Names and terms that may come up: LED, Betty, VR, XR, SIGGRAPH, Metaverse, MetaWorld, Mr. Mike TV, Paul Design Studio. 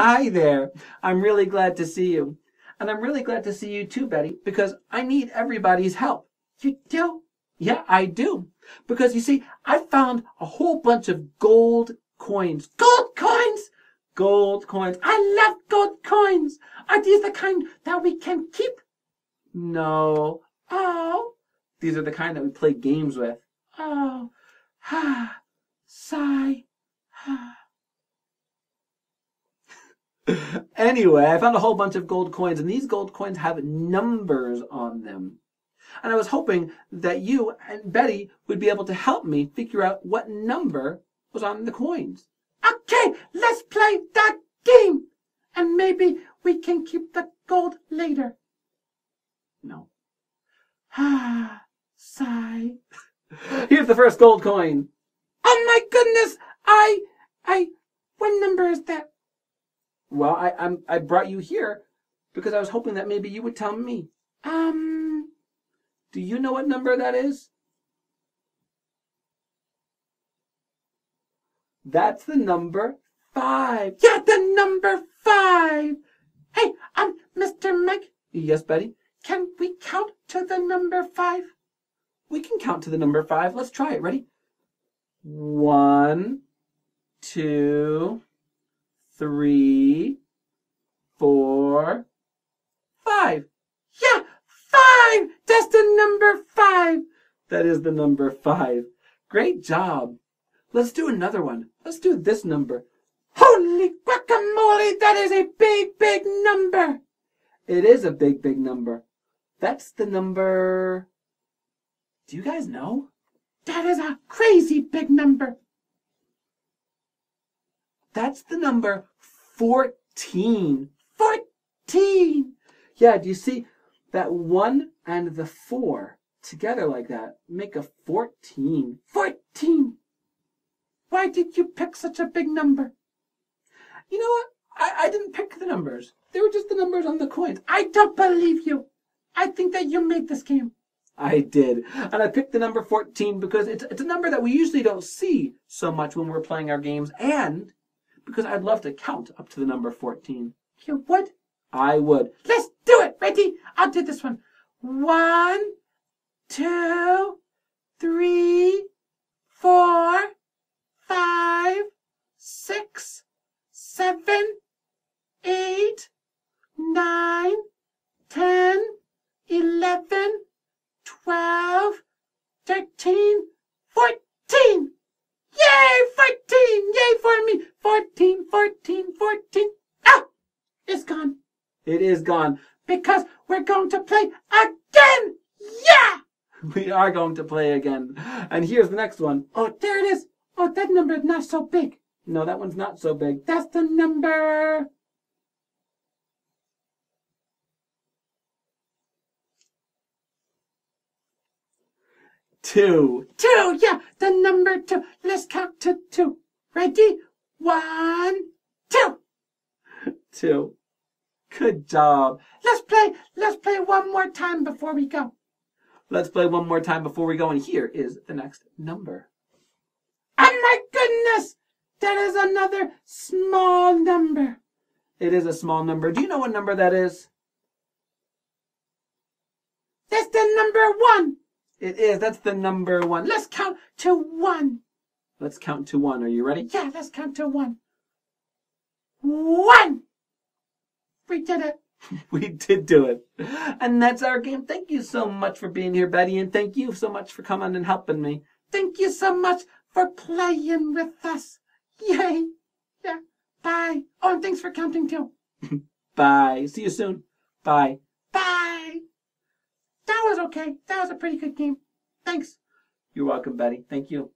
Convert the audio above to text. Hi there. I'm really glad to see you. And I'm really glad to see you too, Betty, because I need everybody's help. You do? Yeah, I do. Because, you see, I found a whole bunch of gold coins. Gold coins? Gold coins. I love gold coins. Are these the kind that we can keep? No. Oh. These are the kind that we play games with. Oh. Ha. Sigh. Ha. Anyway, I found a whole bunch of gold coins, and these gold coins have numbers on them. And I was hoping that you and Betty would be able to help me figure out what number was on the coins. Okay, let's play that game. And maybe we can keep the gold later. No. Ah, sigh. Here's the first gold coin. Oh my goodness, what number is that? Well, I brought you here because I was hoping that maybe you would tell me. Do you know what number that is? That's the number 5. Yeah, the number 5. Hey, Mr. Mike. Yes, Betty? Can we count to the number 5? We can count to the number 5. Let's try it. Ready? 1, 2, 3, 4, 5. Yeah, 5! That's the number 5! That is the number 5. Great job. Let's do another one. Let's do this number. Holy guacamole! That is a big, big number! It is a big, big number. That's the number... Do you guys know? That is a crazy big number. That's the number 14. 14! Yeah, do you see that 1 and the 4 together like that make a 14? 14! Why did you pick such a big number? You know what? I didn't pick the numbers. They were just the numbers on the coins. I don't believe you. I think that you made this game. I did, and I picked the number 14 because it's a number that we usually don't see so much when we're playing our games, and because I'd love to count up to the number 14. You would? I would. Let's do it, ready? I'll do this one. 1, 2, 3, 4, 5, 6, 7, 8, 9, 10, 11. 12, 13, 14. Yay, 14! Yay for me! 14. Ah! It's gone. It is gone. Because we're going to play again! Yeah! We are going to play again. And here's the next one. Oh, there it is. Oh, that number is not so big. No, that one's not so big. That's the number... Two, yeah, the number 2. Let's count to 2. Ready? 1, 2. 2. Good job. Let's play one more time before we go. Let's play one more time before we go, and here is the next number. Oh my goodness! That is another small number. It is a small number. Do you know what number that is? That's the number 1. It is. That's the number 1. Let's count to 1. Let's count to 1. Are you ready? Yeah, let's count to 1. 1! We did it. We did do it. And that's our game. Thank you so much for being here, Betty, and thank you so much for coming and helping me. Thank you so much for playing with us. Yay. Yeah. Bye. Oh, and thanks for counting, too. Bye. See you soon. Bye. Bye. That was okay. That was a pretty good game. Thanks. You're welcome, Betty. Thank you.